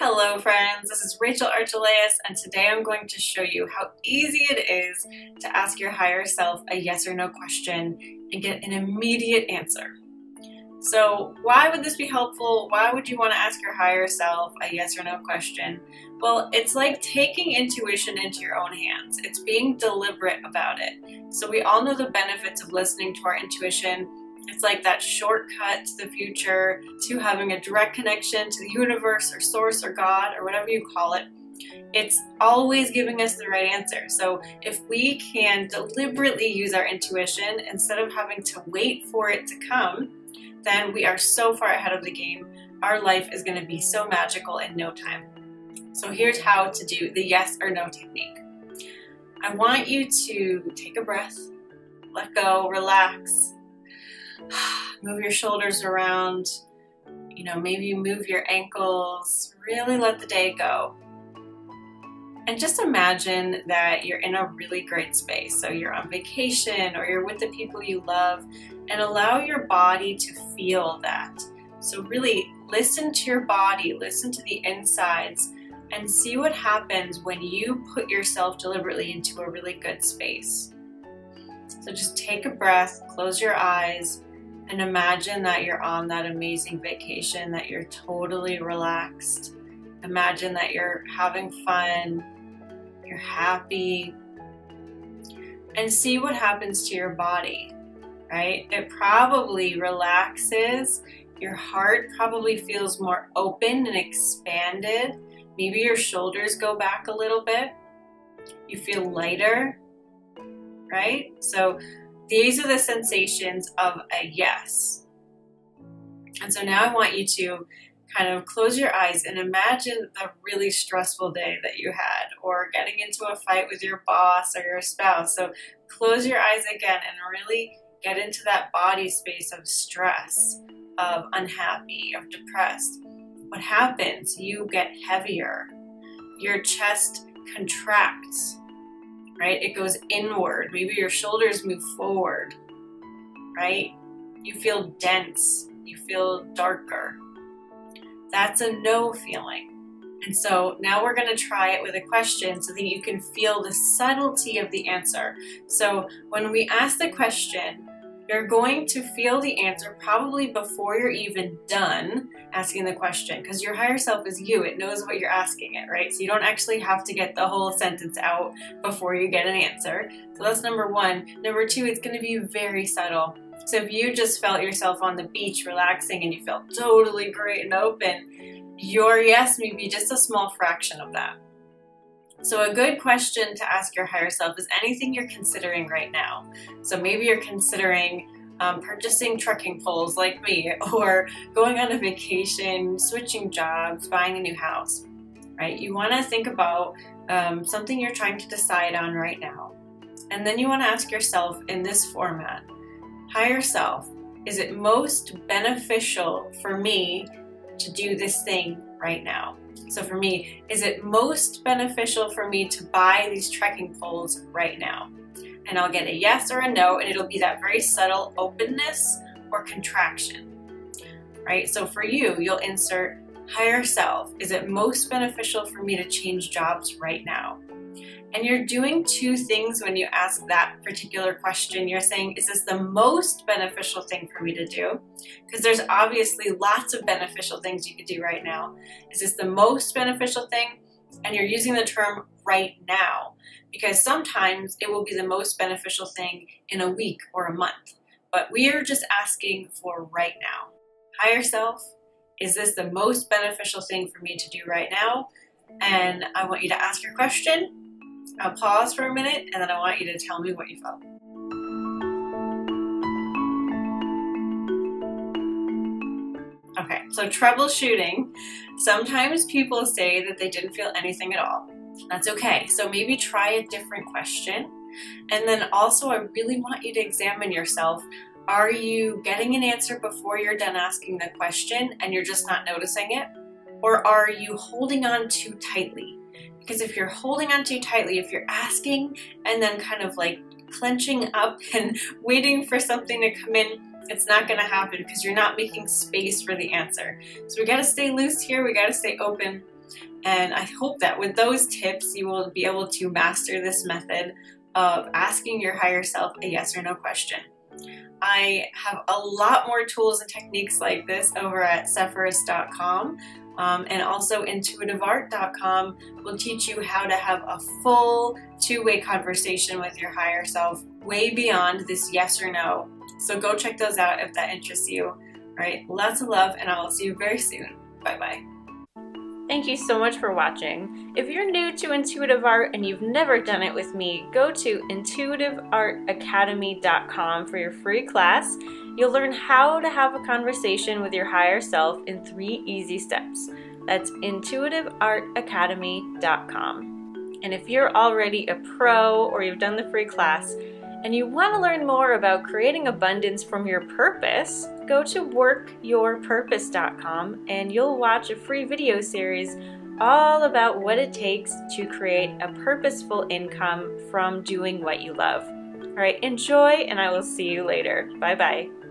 Hello friends, this is Rachel Archelaus, and today I'm going to show you how easy it is to ask your higher self a yes or no question and get an immediate answer. So why would this be helpful? Why would you want to ask your higher self a yes or no question? Well, it's like taking intuition into your own hands. It's being deliberate about it. So we all know the benefits of listening to our intuition. It's like that shortcut to the future, to having a direct connection to the universe or source or God or whatever you call it. It's always giving us the right answer. So if we can deliberately use our intuition instead of having to wait for it to come, then we are so far ahead of the game. Our life is going to be so magical in no time. So here's how to do the yes or no technique. I want you to take a breath, let go, relax. Move your shoulders around, maybe you move your ankles, really let the day go. And just imagine that you're in a really great space. So you're on vacation or you're with the people you love, and allow your body to feel that. So really listen to your body, listen to the insides, and see what happens when you put yourself deliberately into a really good space. So just take a breath, close your eyes, and imagine that you're on that amazing vacation, that you're totally relaxed. Imagine that you're having fun, you're happy, and see what happens to your body, right? It probably relaxes, your heart probably feels more open and expanded. Maybe your shoulders go back a little bit. You feel lighter, right? So these are the sensations of a yes. And so now I want you to kind of close your eyes and imagine the really stressful day that you had, or getting into a fight with your boss or your spouse. So close your eyes again and really get into that body space of stress, of unhappy, of depressed. What happens? You get heavier. Your chest contracts. Right? It goes inward. Maybe your shoulders move forward, right? You feel dense. You feel darker. That's a no feeling. And so now we're going to try it with a question so that you can feel the subtlety of the answer. So when we ask the question, you're going to feel the answer probably before you're even done asking the question, because your higher self is you. It knows what you're asking it, right? So you don't actually have to get the whole sentence out before you get an answer. So that's number one. Number two, it's going to be very subtle. So if you just felt yourself on the beach relaxing and you felt totally great and open, your yes may be just a small fraction of that. So a good question to ask your higher self is anything you're considering right now. So maybe you're considering purchasing trekking poles like me, or going on a vacation, switching jobs, buying a new house, right? You want to think about something you're trying to decide on right now. And then you want to ask yourself in this format, higher self, is it most beneficial for me to do this thing right now? So for me, is it most beneficial for me to buy these trekking poles right now? And I'll get a yes or a no, and it'll be that very subtle openness or contraction, right? So for you, you'll insert higher self. Is it most beneficial for me to change jobs right now? And you're doing two things when you ask that particular question. You're saying, is this the most beneficial thing for me to do? Because there's obviously lots of beneficial things you could do right now. Is this the most beneficial thing? And you're using the term right now, because sometimes it will be the most beneficial thing in a week or a month. But we are just asking for right now. Higher self, is this the most beneficial thing for me to do right now? And I want you to ask your question. I'll pause for a minute, and then I want you to tell me what you felt. Okay, so troubleshooting. Sometimes people say that they didn't feel anything at all. That's okay. So maybe try a different question. And then also, I really want you to examine yourself. Are you getting an answer before you're done asking the question and you're just not noticing it? Or are you holding on too tightly? Because if you're holding on too tightly, if you're asking and then kind of like clenching up and waiting for something to come in, it's not going to happen because you're not making space for the answer. So we got to stay loose here. We got to stay open. And I hope that with those tips, you will be able to master this method of asking your higher self a yes or no question. I have a lot more tools and techniques like this over at sephirist.com, and also intuitiveart.com will teach you how to have a full two-way conversation with your higher self way beyond this yes or no. So go check those out if that interests you. All right, lots of love, and I will see you very soon. Bye-bye. Thank you so much for watching. If you're new to Intuitive Art and you've never done it with me, go to intuitiveartacademy.com for your free class. You'll learn how to have a conversation with your higher self in 3 easy steps. That's intuitiveartacademy.com. And if you're already a pro or you've done the free class and you want to learn more about creating abundance from your purpose, go to WorkYourPurpose.com and you'll watch a free video series all about what it takes to create a purposeful income from doing what you love. All right, enjoy, and I will see you later. Bye-bye.